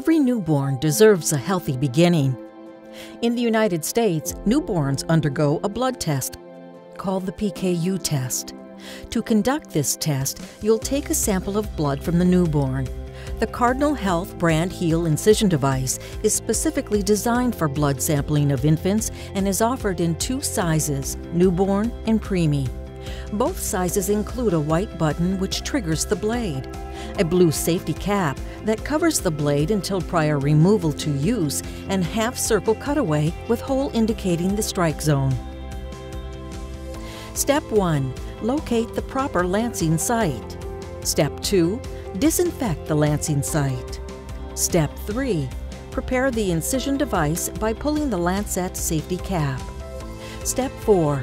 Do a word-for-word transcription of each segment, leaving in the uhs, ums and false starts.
Every newborn deserves a healthy beginning. In the United States, newborns undergo a blood test called the P K U test. To conduct this test, you'll take a sample of blood from the newborn. The Cardinal Health brand Heal Incision device is specifically designed for blood sampling of infants and is offered in two sizes, newborn and preemie. Both sizes include a white button which triggers the blade, a blue safety cap that covers the blade until prior removal to use, and half-circle cutaway with hole indicating the strike zone. Step one. Locate the proper lancing site. Step two. Disinfect the lancing site. Step three. Prepare the incision device by pulling the lancet safety cap. Step four.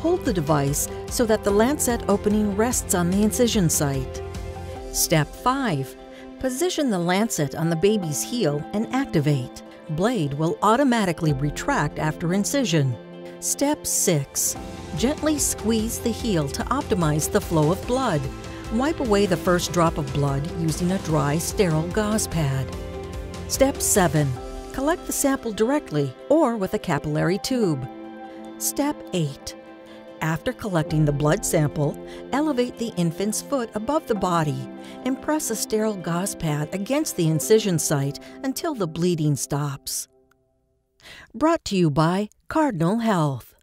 Hold the device so that the lancet opening rests on the incision site. Step five. Position the lancet on the baby's heel and activate. Blade will automatically retract after incision. Step six. Gently squeeze the heel to optimize the flow of blood. Wipe away the first drop of blood using a dry, sterile gauze pad. Step seven. Collect the sample directly or with a capillary tube. Step eight. After collecting the blood sample, elevate the infant's foot above the body and press a sterile gauze pad against the incision site until the bleeding stops. Brought to you by Cardinal Health.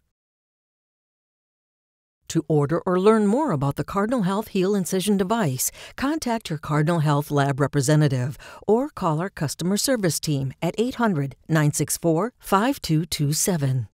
To order or learn more about the Cardinal Health Heal Incision device, contact your Cardinal Health Lab representative or call our customer service team at eight hundred, nine six four, five two two seven.